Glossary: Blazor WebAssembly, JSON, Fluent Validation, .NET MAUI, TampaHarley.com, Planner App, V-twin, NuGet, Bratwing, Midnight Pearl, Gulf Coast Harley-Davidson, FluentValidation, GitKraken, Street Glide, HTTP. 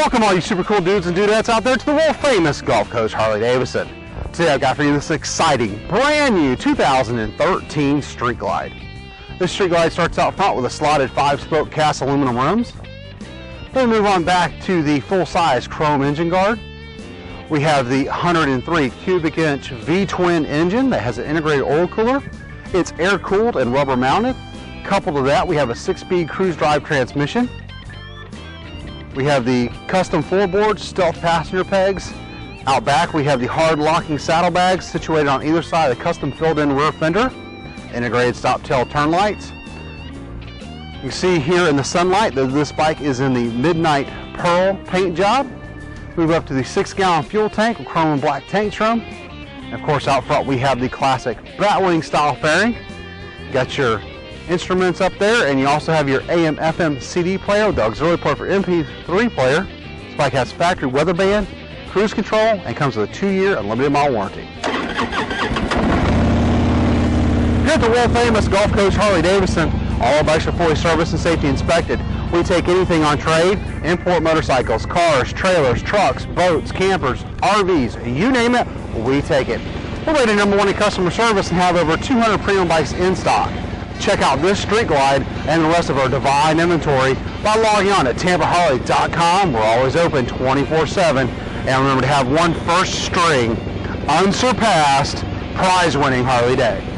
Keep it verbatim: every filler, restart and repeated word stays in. Welcome all you super cool dudes and dudettes out there to the world famous Gulf Coast Harley-Davidson. Today I've got for you this exciting brand new two thousand thirteen Street Glide. This Street Glide starts out front with a slotted five-spoke cast aluminum rims. Then we move on back to the full-size chrome engine guard. We have the one hundred three cubic inch V-twin engine that has an integrated oil cooler. It's air-cooled and rubber-mounted. Coupled to that, we have a six-speed cruise drive transmission. We have the custom floorboards, stealth passenger pegs. Out back, we have the hard-locking saddlebags situated on either side of the custom filled-in rear fender. Integrated stop-tail turn lights. You can see here in the sunlight that this bike is in the Midnight Pearl paint job. Move up to the six-gallon fuel tank with chrome and black tank trim. And of course, out front we have the classic Bratwing style fairing. Got your instruments up there, and you also have your A M F M C D player with the auxiliary port for M P three player. This bike has factory weather band, cruise control, and comes with a two-year unlimited mile warranty. Here at the world-famous Gulf Coast Harley-Davidson, all our bikes are fully serviced and safety inspected. We take anything on trade, import motorcycles, cars, trailers, trucks, boats, campers, R Vs, you name it, we take it. We're rated number one in customer service and have over two hundred premium bikes in stock. Check out this Street Glide and the rest of our divine inventory by logging on at Tampa Harley dot com. We're always open twenty-four seven. And remember to have one first string, unsurpassed, prize-winning Harley day.